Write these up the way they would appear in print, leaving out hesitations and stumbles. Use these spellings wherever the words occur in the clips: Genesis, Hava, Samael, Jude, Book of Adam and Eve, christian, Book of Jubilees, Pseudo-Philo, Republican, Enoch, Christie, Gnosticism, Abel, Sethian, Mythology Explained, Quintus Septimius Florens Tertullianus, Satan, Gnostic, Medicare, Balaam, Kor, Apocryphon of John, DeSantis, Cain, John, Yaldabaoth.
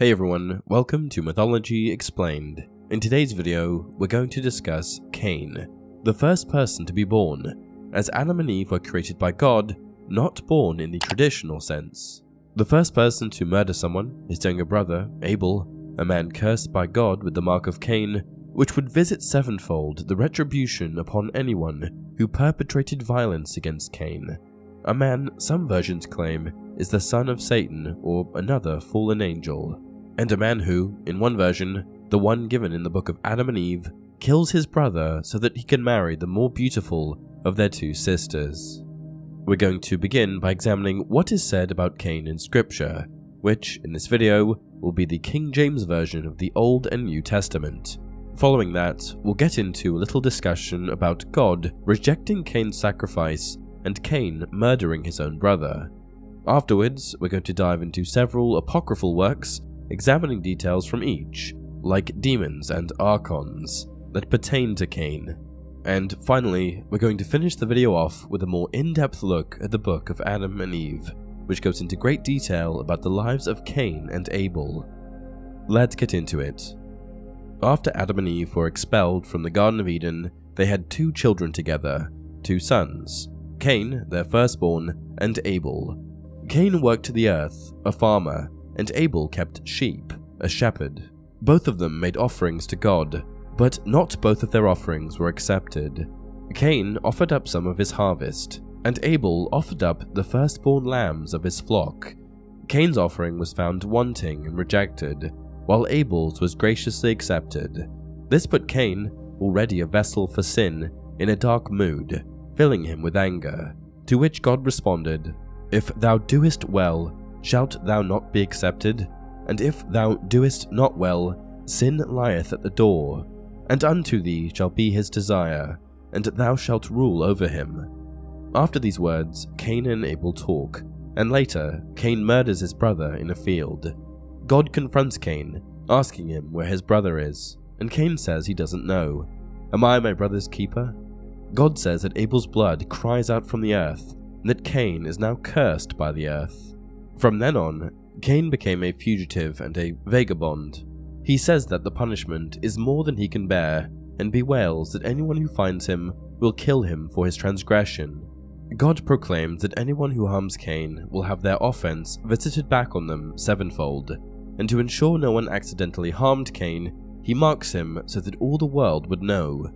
Hey everyone, welcome to Mythology Explained. In today's video, we're going to discuss Cain, the first person to be born, as Adam and Eve were created by God, not born in the traditional sense. The first person to murder someone, his younger brother, Abel, a man cursed by God with the mark of Cain, which would visit sevenfold the retribution upon anyone who perpetrated violence against Cain. A man some versions claim is the son of Satan or another fallen angel. And a man who, in one version, the one given in the Book of Adam and Eve, kills his brother so that he can marry the more beautiful of their two sisters. We're going to begin by examining what is said about Cain in Scripture, which, in this video, will be the King James Version of the Old and New Testament. Following that, we'll get into a little discussion about God rejecting Cain's sacrifice and Cain murdering his own brother. Afterwards, we're going to dive into several apocryphal works, examining details from each, like demons and archons, that pertain to Cain. And finally, we're going to finish the video off with a more in-depth look at the Book of Adam and Eve, which goes into great detail about the lives of Cain and Abel. Let's get into it. After Adam and Eve were expelled from the Garden of Eden, they had two children together, two sons, Cain, their firstborn, and Abel. Cain worked the earth, a farmer, and Abel kept sheep, a shepherd. Both of them made offerings to God, but not both of their offerings were accepted. Cain offered up some of his harvest, and Abel offered up the firstborn lambs of his flock. Cain's offering was found wanting and rejected, while Abel's was graciously accepted. This put Cain, already a vessel for sin, in a dark mood, filling him with anger, to which God responded, "If thou doest well, shalt thou not be accepted? And if thou doest not well, sin lieth at the door, and unto thee shall be his desire, and thou shalt rule over him." After these words, Cain and Abel talk, and later, Cain murders his brother in a field. God confronts Cain, asking him where his brother is, and Cain says he doesn't know. "Am I my brother's keeper?" God says that Abel's blood cries out from the earth, and that Cain is now cursed by the earth. From then on, Cain became a fugitive and a vagabond. He says that the punishment is more than he can bear, and bewails that anyone who finds him will kill him for his transgression. God proclaims that anyone who harms Cain will have their offense visited back on them sevenfold, and to ensure no one accidentally harmed Cain, he marks him so that all the world would know.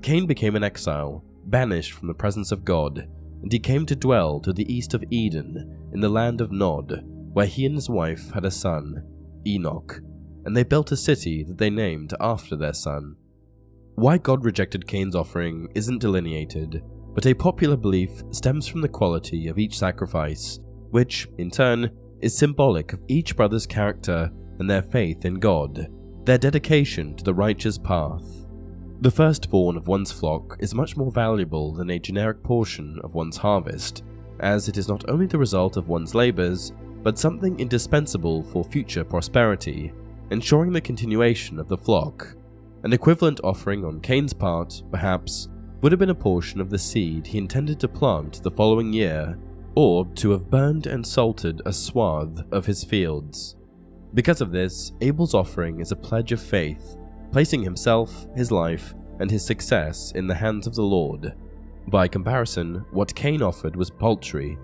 Cain became an exile, banished from the presence of God, and he came to dwell to the east of Eden, in the land of Nod, where he and his wife had a son, Enoch, and they built a city that they named after their son. Why God rejected Cain's offering isn't delineated, but a popular belief stems from the quality of each sacrifice, which, in turn, is symbolic of each brother's character and their faith in God, their dedication to the righteous path. The firstborn of one's flock is much more valuable than a generic portion of one's harvest, as it is not only the result of one's labors, but something indispensable for future prosperity, ensuring the continuation of the flock. An equivalent offering on Cain's part, perhaps, would have been a portion of the seed he intended to plant the following year, or to have burned and salted a swath of his fields. Because of this, Abel's offering is a pledge of faith, placing himself, his life, and his success in the hands of the Lord. By comparison, what Cain offered was paltry,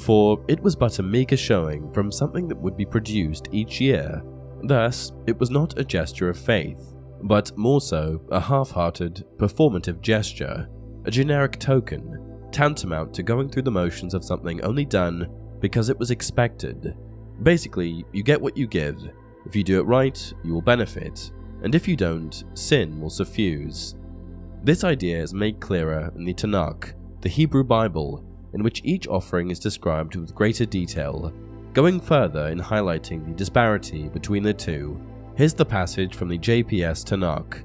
for it was but a meager showing from something that would be produced each year. Thus, it was not a gesture of faith, but more so a half-hearted, performative gesture, a generic token, tantamount to going through the motions of something only done because it was expected. Basically, you get what you give. If you do it right, you will benefit. And if you don't, sin will suffuse. This idea is made clearer in the Tanakh, the Hebrew Bible, in which each offering is described with greater detail, going further in highlighting the disparity between the two. Here's the passage from the JPS Tanakh.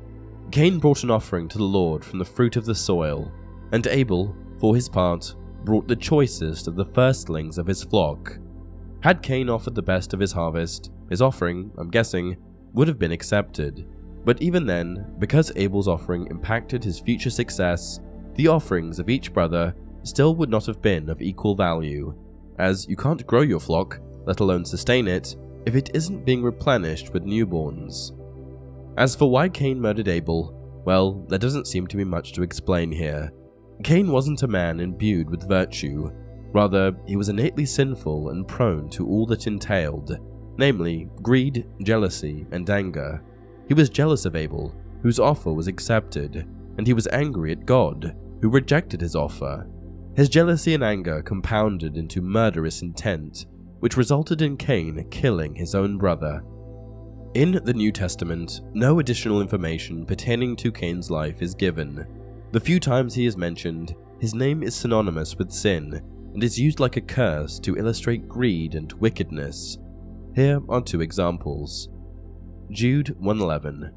Cain brought an offering to the Lord from the fruit of the soil, and Abel, for his part, brought the choicest of the firstlings of his flock. Had Cain offered the best of his harvest, his offering, I'm guessing, would have been accepted. But even then, because Abel's offering impacted his future success, the offerings of each brother still would not have been of equal value, as you can't grow your flock, let alone sustain it, if it isn't being replenished with newborns. As for why Cain murdered Abel, well, there doesn't seem to be much to explain here. Cain wasn't a man imbued with virtue, rather he was innately sinful and prone to all that entailed, namely greed, jealousy, and anger. He was jealous of Abel, whose offer was accepted, and he was angry at God, who rejected his offer. His jealousy and anger compounded into murderous intent, which resulted in Cain killing his own brother. In the New Testament, no additional information pertaining to Cain's life is given. The few times he is mentioned, his name is synonymous with sin, and is used like a curse to illustrate greed and wickedness. Here are two examples. Jude 1:11.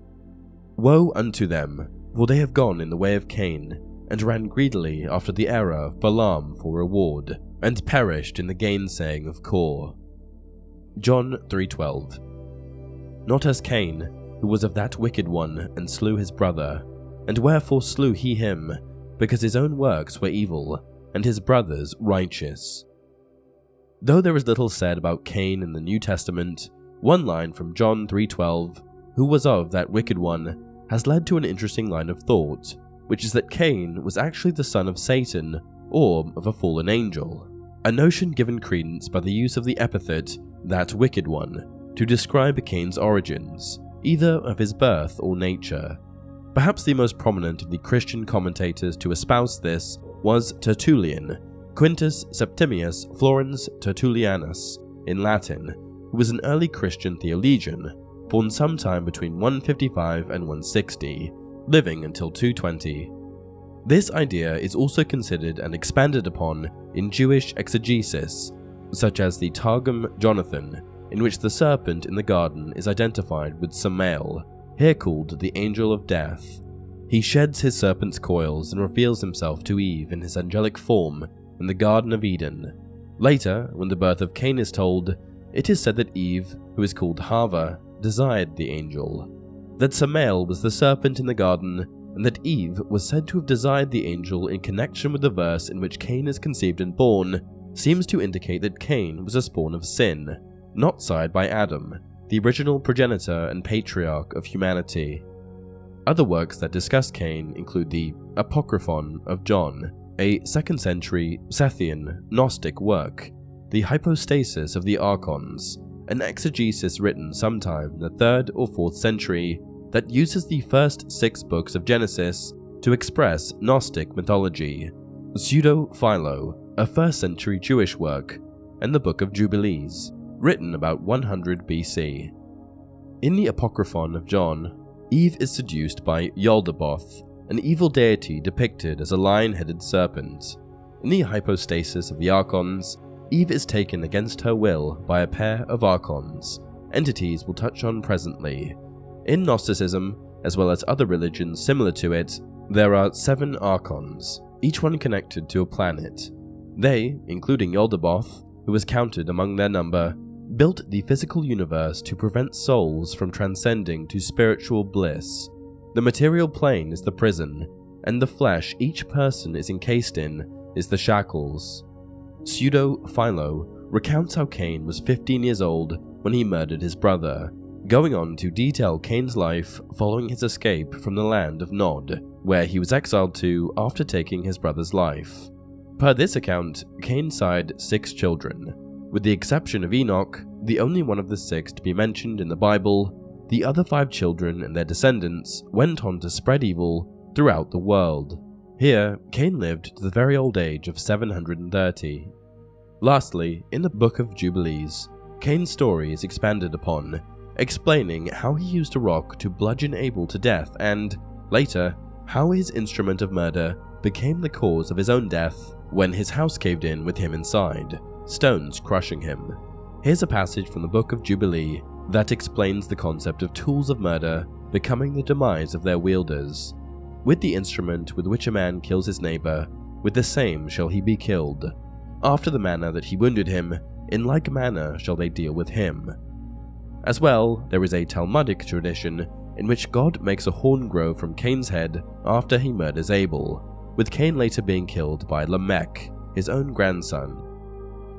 Woe unto them, for they have gone in the way of Cain, and ran greedily after the error of Balaam for reward, and perished in the gainsaying of Kor. John 3:12. Not as Cain, who was of that wicked one, and slew his brother. And wherefore slew he him? Because his own works were evil, and his brother's righteous. Though there is little said about Cain in the New Testament, one line from John 3:12, who was of that wicked one, has led to an interesting line of thought, which is that Cain was actually the son of Satan, or of a fallen angel, a notion given credence by the use of the epithet, that wicked one, to describe Cain's origins, either of his birth or nature. Perhaps the most prominent of the Christian commentators to espouse this was Tertullian, Quintus Septimius Florens Tertullianus, in Latin, who was an early Christian theologian, born sometime between 155 and 160, living until 220. This idea is also considered and expanded upon in Jewish exegesis, such as the Targum Jonathan, in which the serpent in the garden is identified with Samael, here called the Angel of Death. He sheds his serpent's coils and reveals himself to Eve in his angelic form in the Garden of Eden. Later, when the birth of Cain is told, it is said that Eve, who is called Hava, desired the angel, that Samael was the serpent in the garden, and that Eve was said to have desired the angel in connection with the verse in which Cain is conceived and born, seems to indicate that Cain was a spawn of sin, not sired by Adam, the original progenitor and patriarch of humanity. Other works that discuss Cain include the Apocryphon of John, a 2nd century Sethian Gnostic work, the Hypostasis of the Archons, an exegesis written sometime in the 3rd or 4th century that uses the first 6 books of Genesis to express Gnostic mythology, Pseudo-Philo, a 1st century Jewish work, and the Book of Jubilees, written about 100 BC. In the Apocryphon of John, Eve is seduced by Yaldabaoth, an evil deity depicted as a lion-headed serpent. In the Hypostasis of the Archons, Eve is taken against her will by a pair of Archons, entities we'll touch on presently. In Gnosticism, as well as other religions similar to it, there are 7 Archons, each one connected to a planet. They, including Yaldabaoth, who was counted among their number, built the physical universe to prevent souls from transcending to spiritual bliss. The material plane is the prison, and the flesh each person is encased in is the shackles. Pseudo-Philo recounts how Cain was 15 years old when he murdered his brother, going on to detail Cain's life following his escape from the land of Nod, where he was exiled to after taking his brother's life. Per this account, Cain sired 6 children. With the exception of Enoch, the only one of the 6 to be mentioned in the Bible, the other 5 children and their descendants went on to spread evil throughout the world. Here, Cain lived to the very old age of 730. Lastly, in the Book of Jubilees, Cain's story is expanded upon, explaining how he used a rock to bludgeon Abel to death and, later, how his instrument of murder became the cause of his own death when his house caved in with him inside, stones crushing him. Here's a passage from the Book of Jubilee that explains the concept of tools of murder becoming the demise of their wielders. With the instrument with which a man kills his neighbor, with the same shall he be killed. After the manner that he wounded him, in like manner shall they deal with him. As well, there is a Talmudic tradition in which God makes a horn grow from Cain's head after he murders Abel, with Cain later being killed by Lamech, his own grandson.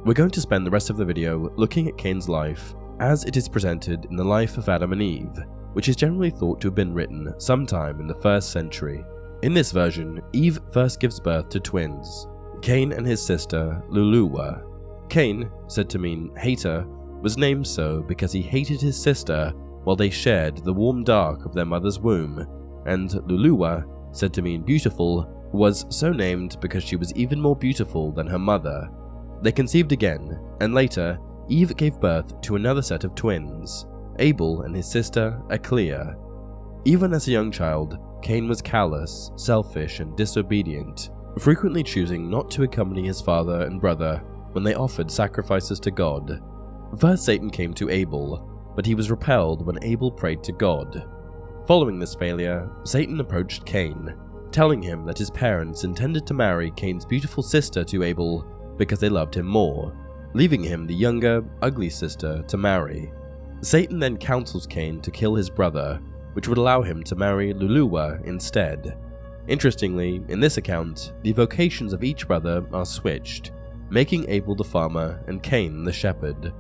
We're going to spend the rest of the video looking at Cain's life as it is presented in the life of Adam and Eve, which is generally thought to have been written sometime in the 1st century. In this version, Eve first gives birth to twins, Cain and his sister Luluwa. Cain, said to mean hater, was named so because he hated his sister while they shared the warm dark of their mother's womb, and Luluwa, said to mean beautiful, was so named because she was even more beautiful than her mother. They conceived again, and later, Eve gave birth to another set of twins, Abel and his sister Aclea. Even as a young child, Cain was callous, selfish, and disobedient, frequently choosing not to accompany his father and brother when they offered sacrifices to God. First Satan came to Abel, but he was repelled when Abel prayed to God. Following this failure, Satan approached Cain, telling him that his parents intended to marry Cain's beautiful sister to Abel because they loved him more, leaving him the younger, ugly sister to marry. Satan then counsels Cain to kill his brother, which would allow him to marry Luluwa instead. Interestingly, in this account, the vocations of each brother are switched, making Abel the farmer and Cain the shepherd.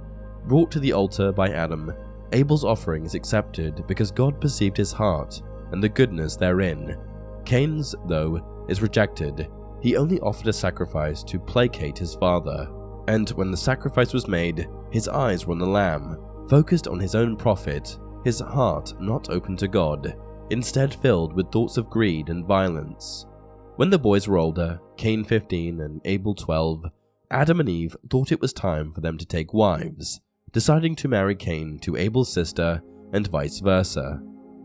Brought to the altar by Adam, Abel's offering is accepted because God perceived his heart and the goodness therein. Cain's, though, is rejected. He only offered a sacrifice to placate his father, and when the sacrifice was made, his eyes were on the lamb, focused on his own profit, his heart not open to God, instead filled with thoughts of greed and violence. When the boys were older, Cain 15 and Abel 12, Adam and Eve thought it was time for them to take wives, deciding to marry Cain to Abel's sister and vice versa.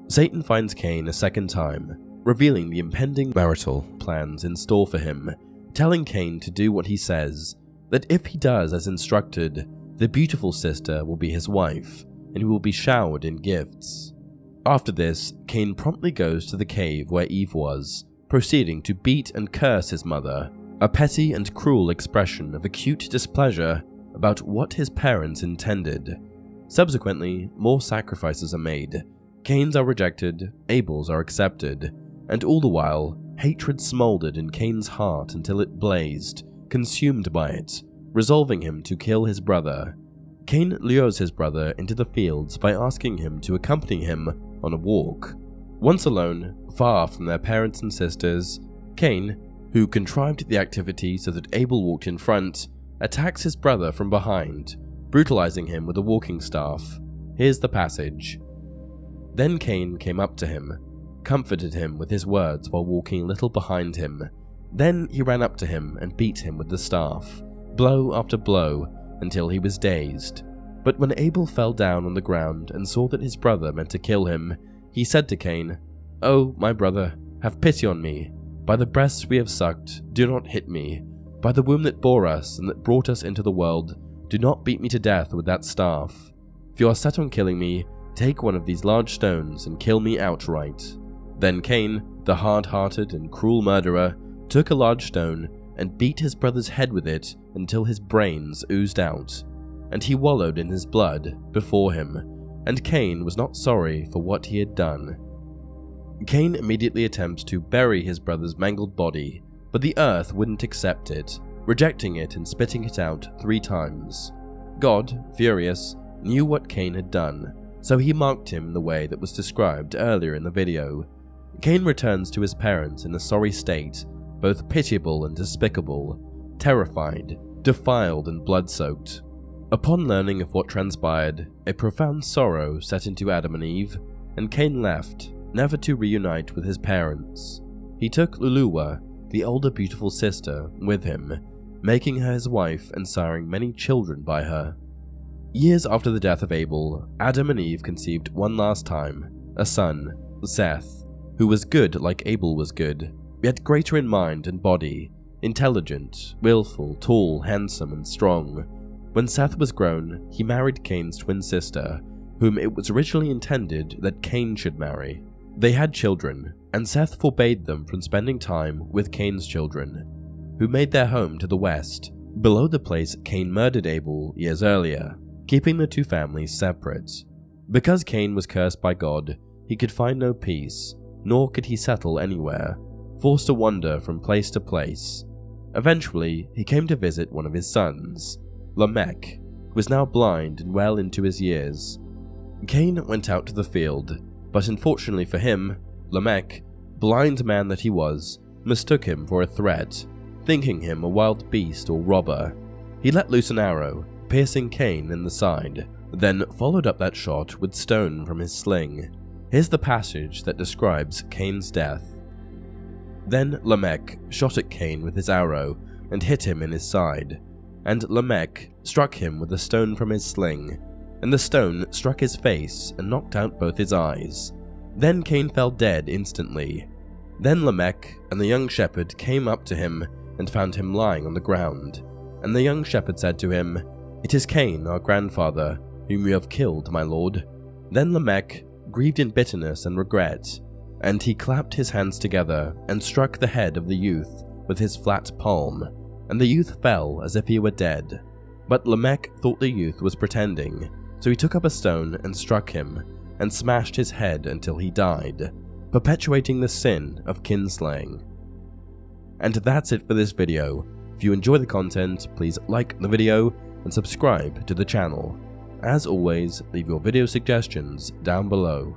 Satan finds Cain a second time, revealing the impending marital plans in store for him, telling Cain to do what he says, that if he does as instructed, the beautiful sister will be his wife, and he will be showered in gifts. After this, Cain promptly goes to the cave where Eve was, proceeding to beat and curse his mother, a petty and cruel expression of acute displeasure about what his parents intended. Subsequently, more sacrifices are made. Cain's are rejected, Abel's are accepted, and all the while, hatred smoldered in Cain's heart until it blazed, consumed by it, resolving him to kill his brother. Cain lures his brother into the fields by asking him to accompany him on a walk. Once alone, far from their parents and sisters, Cain, who contrived the activity so that Abel walked in front, attacks his brother from behind, brutalizing him with a walking staff. Here's the passage. Then Cain came up to him, comforted him with his words while walking a little behind him. Then he ran up to him and beat him with the staff, blow after blow, until he was dazed. But when Abel fell down on the ground and saw that his brother meant to kill him, he said to Cain, "Oh, my brother, have pity on me. By the breasts we have sucked, do not hit me. By the womb that bore us and that brought us into the world, do not beat me to death with that staff. If you are set on killing me, take one of these large stones and kill me outright." Then Cain, the hard-hearted and cruel murderer, took a large stone and beat his brother's head with it until his brains oozed out, and he wallowed in his blood before him, and Cain was not sorry for what he had done. Cain immediately attempts to bury his brother's mangled body, but the earth wouldn't accept it, rejecting it and spitting it out 3 times. God, furious, knew what Cain had done, so he marked him in the way that was described earlier in the video. Cain returns to his parents in a sorry state, both pitiable and despicable, terrified, defiled, and blood-soaked. Upon learning of what transpired, a profound sorrow set into Adam and Eve, and Cain left, never to reunite with his parents. He took Luluwa, the older beautiful sister, with him, making her his wife and siring many children by her. Years after the death of Abel, Adam and Eve conceived one last time, a son, Seth, who was good like Abel was good, yet greater in mind and body, intelligent, willful, tall, handsome, and strong. When Seth was grown, he married Cain's twin sister, whom it was originally intended that Cain should marry. They had children, and Seth forbade them from spending time with Cain's children, who made their home to the west, below the place Cain murdered Abel years earlier, keeping the 2 families separate. Because Cain was cursed by God, he could find no peace, nor could he settle anywhere, forced to wander from place to place. Eventually, he came to visit one of his sons, Lamech, was now blind and well into his years. Cain went out to the field, but unfortunately for him, Lamech, blind man that he was, mistook him for a threat, thinking him a wild beast or robber. He let loose an arrow, piercing Cain in the side, then followed up that shot with stone from his sling. Here's the passage that describes Cain's death. Then Lamech shot at Cain with his arrow, and hit him in his side. And Lamech struck him with a stone from his sling, and the stone struck his face and knocked out both his eyes. Then Cain fell dead instantly. Then Lamech and the young shepherd came up to him and found him lying on the ground. And the young shepherd said to him, "It is Cain, our grandfather, whom you have killed, my lord." Then Lamech grieved in bitterness and regret, and he clapped his hands together and struck the head of the youth with his flat palm, and the youth fell as if he were dead. But Lamech thought the youth was pretending, so he took up a stone and struck him, and smashed his head until he died, perpetuating the sin of kinslaying. And that's it for this video. If you enjoy the content, please like the video and subscribe to the channel. As always, leave your video suggestions down below.